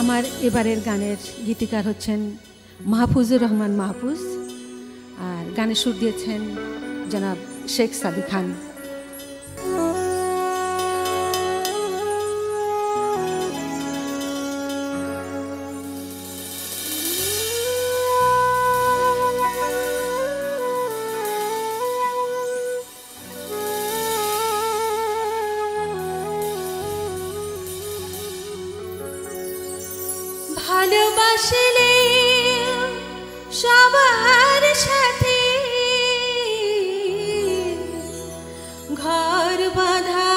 আমার এবারের গানের গীতিকার হচ্ছেন মাহফুজুর রহমান মাহফুজ আর গানে সুর দিয়েছেন জনাব শেখ সাদি খান। ভালোবাসলে সবার সাথে ঘর বাঁধা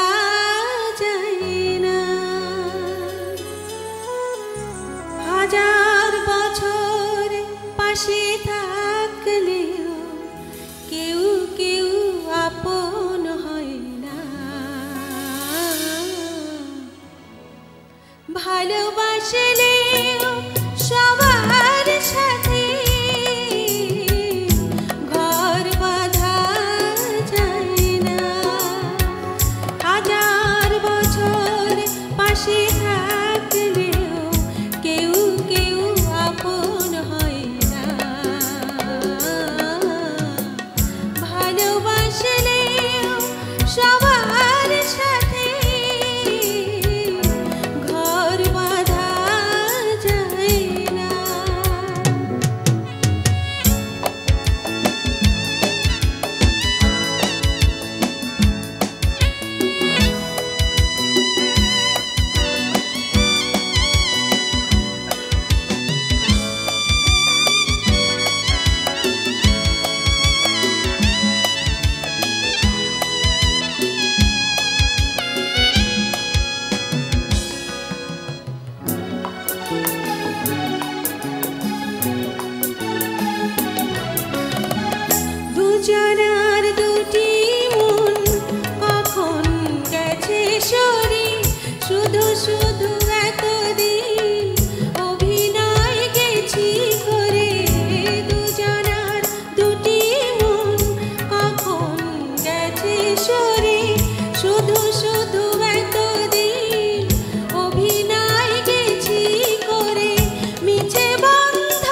যায় না, হাজার বছর পাশে থাকলেও কেউ কেউ আপন হয় না। ভালোবাসলে জানার দুটি মন কখন গেছে সরি, শুধু শুধু এতদিন অভিনয় গেছি করে। দুজনার দুটি মন কখন গেছে সরি, শুধু শুধু এতদিন অভিনয় গেছি করে। মিছে বন্ধনে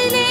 she